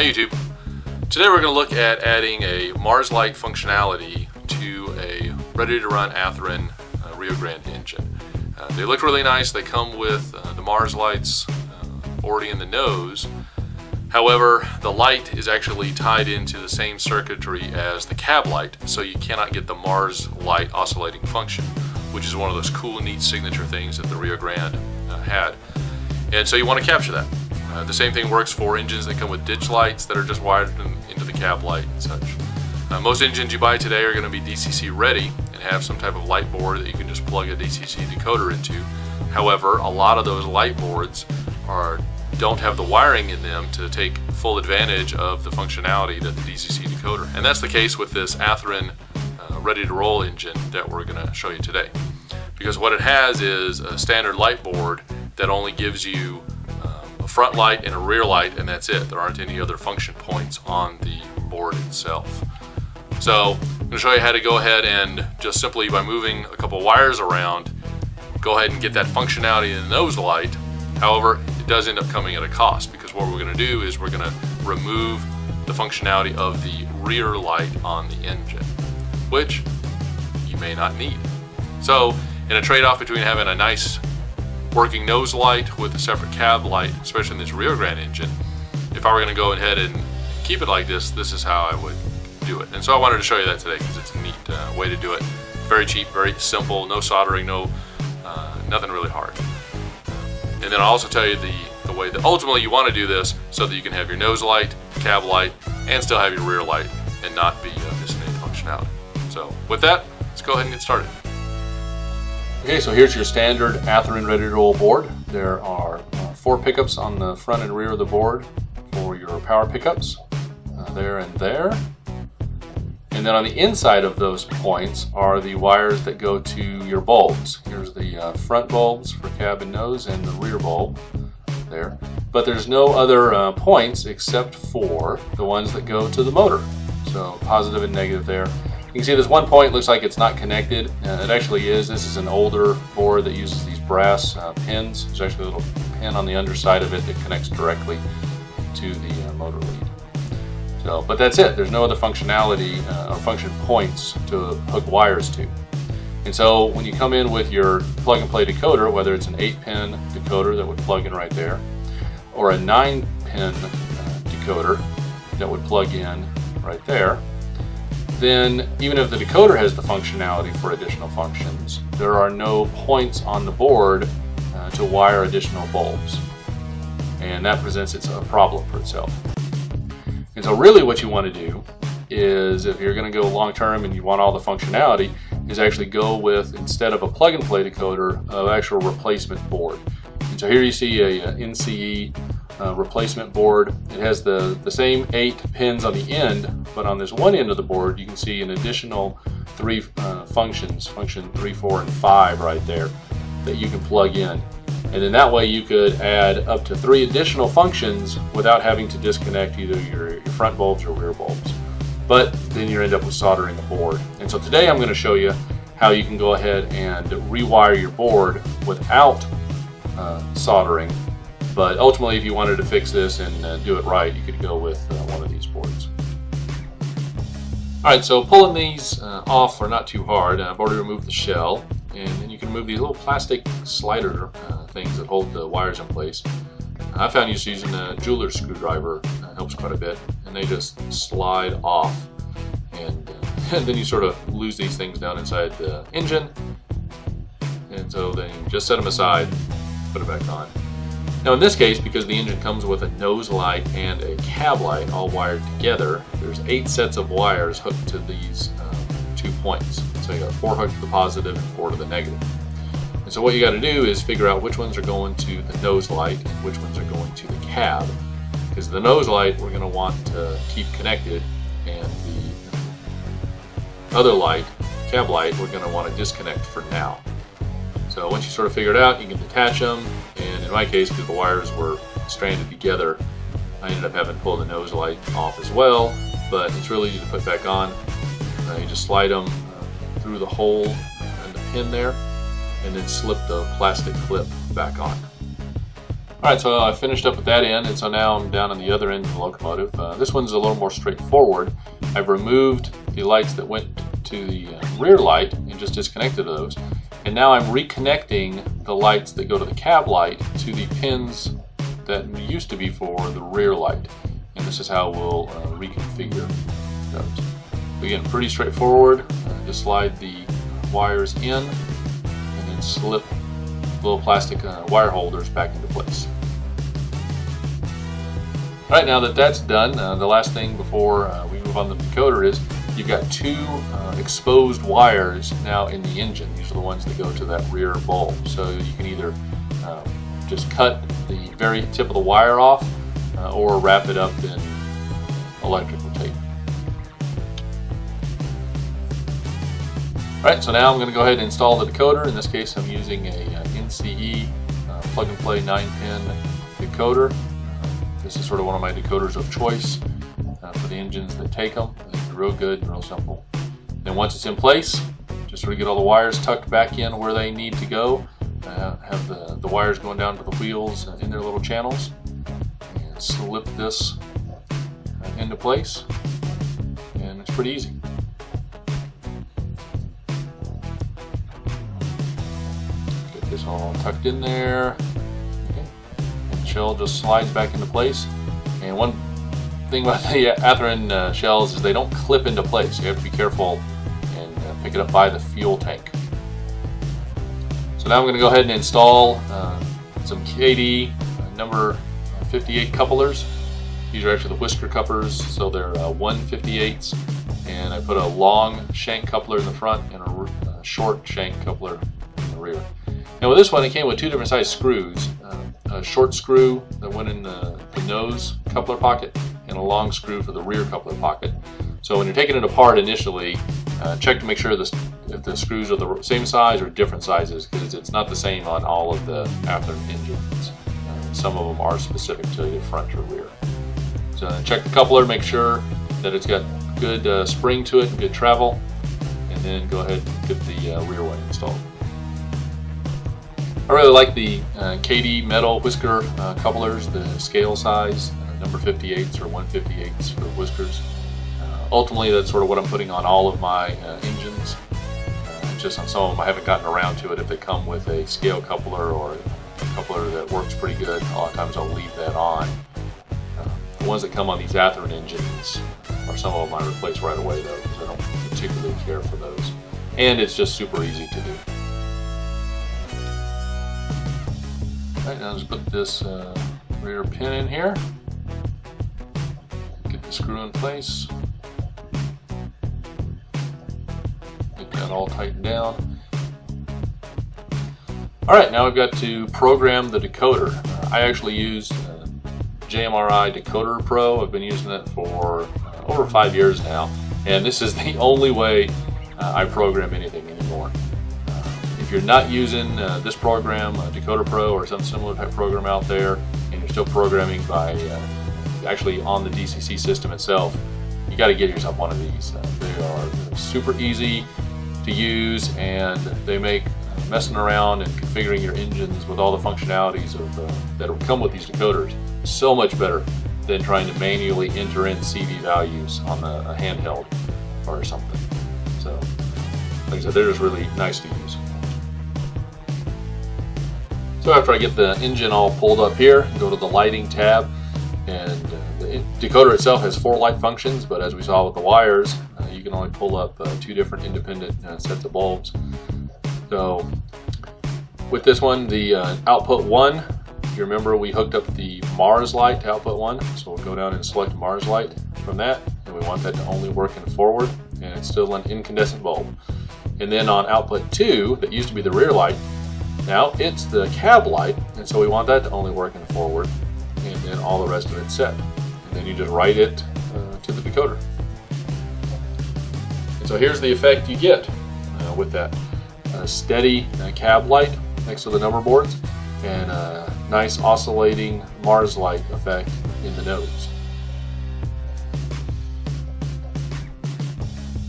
Hey YouTube, today we're going to look at adding a MARS-like functionality to a ready-to-run Athearn Rio Grande engine. They look really nice, they come with the MARS lights already in the nose. However, the light is actually tied into the same circuitry as the cab light, so you cannot get the MARS light oscillating function, which is one of those cool, neat signature things that the Rio Grande had. And so you want to capture that. The same thing works for engines that come with ditch lights that are just wired into the cab light and such. Most engines you buy today are going to be DCC ready and have some type of light board that you can just plug a DCC decoder into. However, a lot of those light boards don't have the wiring in them to take full advantage of the functionality that the DCC decoder. And that's the case with this Athearn ready-to-roll engine that we're going to show you today. Because what it has is a standard light board that only gives you front light and a rear light, and that's it. There aren't any other function points on the board itself. So I'm going to show you how to go ahead and just simply by moving a couple wires around, go ahead and get that functionality in the nose light. However, it does end up coming at a cost, because what we're going to do is we're going to remove the functionality of the rear light on the engine, which you may not need. So in a trade-off between having a nice working nose light with a separate cab light, especially in this Rio Grande engine, if I were going to go ahead and keep it like this, this is how I would do it. And so I wanted to show you that today because it's a neat way to do it. Very cheap, very simple, no soldering, no nothing really hard. And then I'll also tell you the way that ultimately you want to do this so that you can have your nose light, cab light, and still have your rear light and not be missing any functionality. So with that, let's go ahead and get started. Okay, so here's your standard Athearn ready-to-roll board. There are 4 pickups on the front and rear of the board for your power pickups, there and there. And then on the inside of those points are the wires that go to your bulbs. Here's the front bulbs for cab and nose and the rear bulb there. But there's no other points except for the ones that go to the motor. So positive and negative there. You can see this one point looks like it's not connected. It actually is. This is an older board that uses these brass pins. There's actually a little pin on the underside of it that connects directly to the motor lead. So, but that's it. There's no other functionality or function points to hook wires to. And so when you come in with your plug-and-play decoder, whether it's an 8-pin decoder that would plug in right there, or a 9-pin decoder that would plug in right there, then even if the decoder has the functionality for additional functions, there are no points on the board to wire additional bulbs. And that presents a problem for itself. And so really what you want to do is, if you're going to go long term and you want all the functionality, is actually go with, instead of a plug and play decoder, an actual replacement board. And so here you see a NCE replacement board. It has the same 8 pins on the end, but on this one end of the board you can see an additional 3 functions, function 3, 4, and 5 right there, that you can plug in. And then that way you could add up to 3 additional functions without having to disconnect either your front bulbs or rear bulbs. But then you end up with soldering a board. And so today I'm going to show you how you can go ahead and rewire your board without soldering. But ultimately, if you wanted to fix this and do it right, you could go with one of these boards. Alright, so pulling these off are not too hard. I've already removed the shell, and then you can remove these little plastic slider things that hold the wires in place. I found just using a jeweler's screwdriver helps quite a bit, and they just slide off, and then you sort of lose these things down inside the engine, and so then you just set them aside, put it back on. Now in this case, because the engine comes with a nose light and a cab light all wired together, there's 8 sets of wires hooked to these 2 points. So you got 4 hooked to the positive and 4 to the negative. And so what you got to do is figure out which ones are going to the nose light and which ones are going to the cab. Because the nose light we're going to want to keep connected, and the other light, cab light, we're going to want to disconnect for now. So once you sort of figure it out, you can detach them. And in my case, because the wires were stranded together, I ended up having to pull the nose light off as well. But it's really easy to put back on. You just slide them through the hole in the pin there, and then slip the plastic clip back on. Alright, so I finished up with that end, and so now I'm down on the other end of the locomotive. This one's a little more straightforward. I've removed the lights that went to the rear light and just disconnected those. And now I'm reconnecting the lights that go to the cab light to the pins that used to be for the rear light. And this is how we'll reconfigure those. Again, pretty straightforward. Just slide the wires in and then slip little plastic wire holders back into place. Alright, now that that's done, the last thing before we move on to the decoder is you've got two exposed wires now in the engine. These are the ones that go to that rear bulb. So you can either just cut the very tip of the wire off or wrap it up in electrical tape. Alright, so now I'm going to go ahead and install the decoder. In this case, I'm using a NCE plug-and-play 9-pin decoder. This is sort of one of my decoders of choice for the engines that take them. They're real good, real simple. Then once it's in place, just sort of get all the wires tucked back in where they need to go. Have the wires going down to the wheels in their little channels. And slip this into place, and it's pretty easy. This all tucked in there, okay. And the shell just slides back into place. And one thing about the Athearn shells is they don't clip into place. You have to be careful and pick it up by the fuel tank. So now I'm going to go ahead and install some KD number 58 couplers. These are actually the whisker couplers, so they're 1/58s. And I put a long shank coupler in the front and a short shank coupler in the rear. Now with this one, it came with two different size screws. A short screw that went in the nose coupler pocket and a long screw for the rear coupler pocket. So when you're taking it apart initially, check to make sure if the screws are the same size or different sizes, because it's not the same on all of the Athearn engines. Some of them are specific to the front or rear. So check the coupler, make sure that it's got good spring to it and good travel, and then go ahead and get the rear one installed. I really like the KD metal whisker couplers, the scale size, number 58s or 1/58s for whiskers. Ultimately, that's sort of what I'm putting on all of my engines. Just on some of them, I haven't gotten around to it. If they come with a scale coupler or a coupler that works pretty good, a lot of times I'll leave that on. The ones that come on these Athearn engines are some of them I replace right away, though, because I don't particularly care for those. And it's just super easy to do. Alright, now just put this rear pin in here, get the screw in place, get that all tightened down. Alright, now we've got to program the decoder. I actually use JMRI Decoder Pro. I've been using it for over 5 years now, and this is the only way I program anything anymore. If you're not using this program, Decoder Pro or some similar type program out there, and you're still programming by actually on the DCC system itself, you got to get yourself one of these. They are super easy to use, and they make messing around and configuring your engines with all the functionalities of, that come with these decoders so much better than trying to manually enter in CV values on a handheld or something. So, like I said, they're just really nice to use. So after I get the engine all pulled up here, go to the lighting tab, and the decoder itself has 4 light functions, but as we saw with the wires, you can only pull up 2 different independent sets of bulbs. So with this one, the output 1, if you remember, we hooked up the MARS light to output 1, so we'll go down and select MARS light from that, and we want that to only work in forward, and it's still an incandescent bulb. And then on output 2, that used to be the rear light, now it's the cab light, and so we want that to only work in forward, and then all the rest of it's set. And then you just write it to the decoder. And so here's the effect you get with that. A steady cab light next to the number boards, and a nice oscillating MARS light effect in the nose.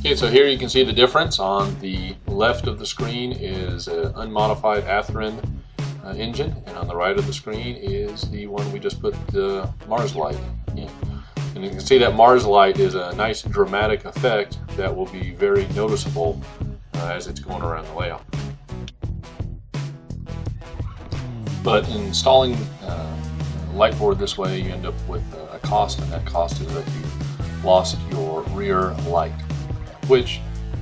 Okay, so here you can see the difference. On the left of the screen is an unmodified Athearn engine, and on the right of the screen is the one we just put the MARS light in. And you can see that MARS light is a nice dramatic effect that will be very noticeable as it's going around the layout. But installing a light board this way, you end up with a cost, and that cost is that you lost your rear light, which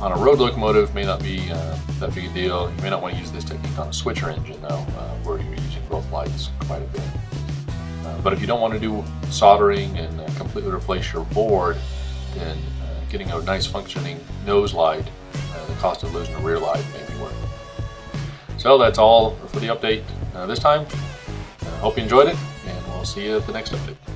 on a road locomotive may not be that big a deal. You may not want to use this technique on a switcher engine though, where you're using both lights quite a bit. But if you don't want to do soldering and completely replace your board, then getting a nice functioning nose light, the cost of losing a rear light may be worth it. So that's all for the update this time. Hope you enjoyed it, and we'll see you at the next update.